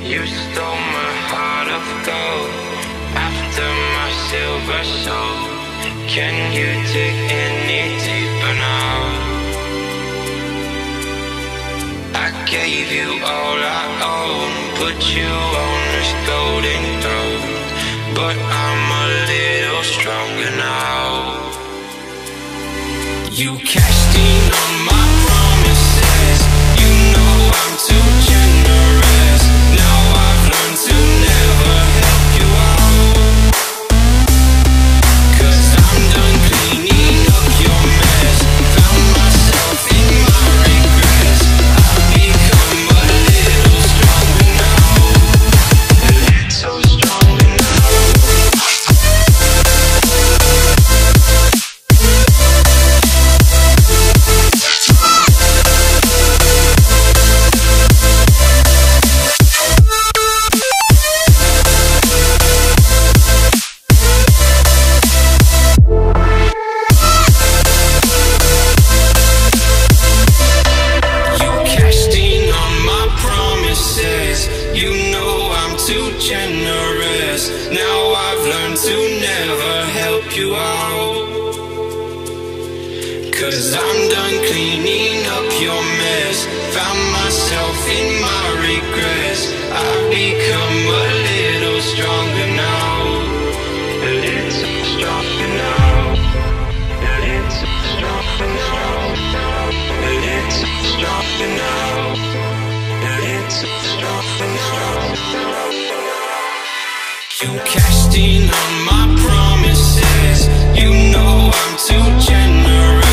You stole my heart of gold after my silver soul. Can you dig any deeper now? I gave you all I own, put you on this golden throne, but I'm a little stronger now. You cashed in on my promises. You know I'm too generous. Now I've learned to never help you out, 'cause I'm done cleaning up your mess. Found myself in my regrets. I've become a little stronger now. A little stronger now. You cashed in on my promises. You know I'm too generous.